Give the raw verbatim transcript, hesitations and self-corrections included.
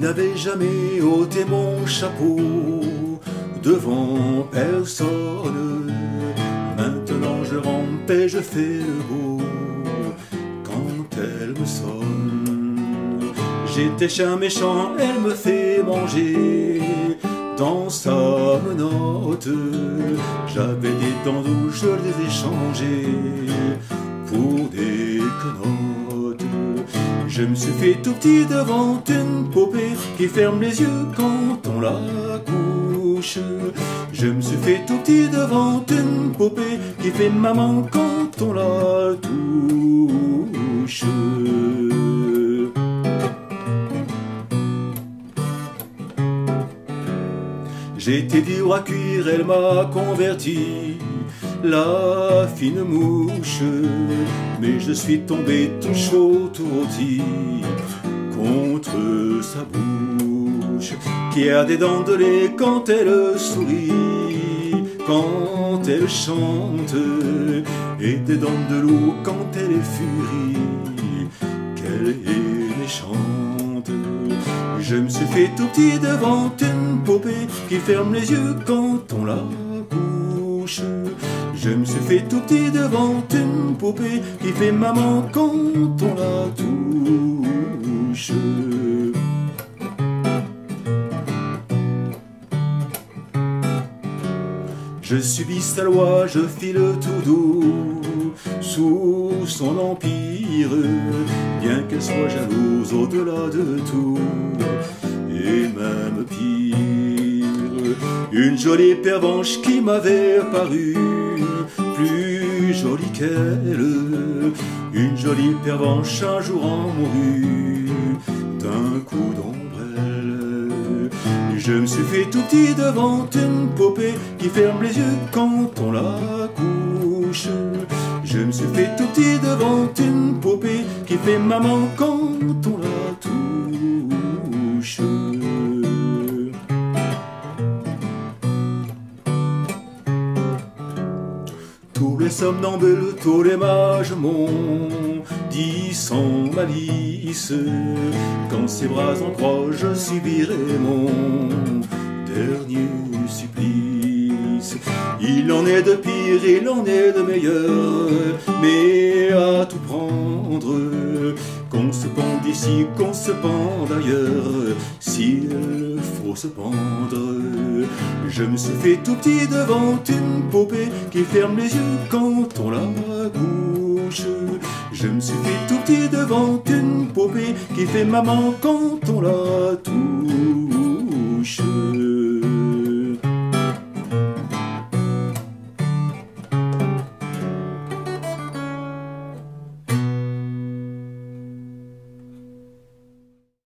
n'avais jamais ôté mon chapeau devant personne. Maintenant je rampe et je fais le beau quand elle me sonne. J'étais chien méchant, elle me fait manger dans sa menotte. J'avais des dents où je les ai changées pour des quenottes. Je me suis fait tout petit devant une poupée qui ferme les yeux quand on la couche. Je me suis fait tout petit devant une poupée qui fait maman quand on la touche. J'étais dur à cuire, elle m'a converti, la fine mouche. Mais je suis tombé tout chaud, tout rôti, contre sa bouche, qui a des dents de lait quand elle sourit, quand elle chante, et des dents de loup quand elle est furie, qu'elle est méchante. Je me suis fait tout petit devant une poupée qui ferme les yeux quand on la couche. Je me suis fait tout petit devant une poupée qui fait maman quand on la touche. Je subis sa loi, je file tout doux sous son empire, bien qu'elle soit jalouse au-delà de tout et même pire. Une jolie pervenche qui m'avait paru plus jolie qu'elle, une jolie pervenche un jour en mourut d'un coup d'ombrelle. Je me suis fait tout petit devant une poupée qui ferme les yeux quand on la couche. Je me suis fait tout petit devant une poupée qui fait maman quand on la touche. Tous les somnambules, tous les mages m'ont dit sans malice quand ses bras en croix je subirai mon dernier supplice. Il en est de pire, il en est de meilleur, mais à tout prendre, qu'on se pende ici, qu'on se pende ailleurs, s'il faut se pendre. Je me suis fait tout petit devant une poupée qui ferme les yeux quand on la couche. Je me suis fait tout petit devant une poupée qui fait maman quand on la touche.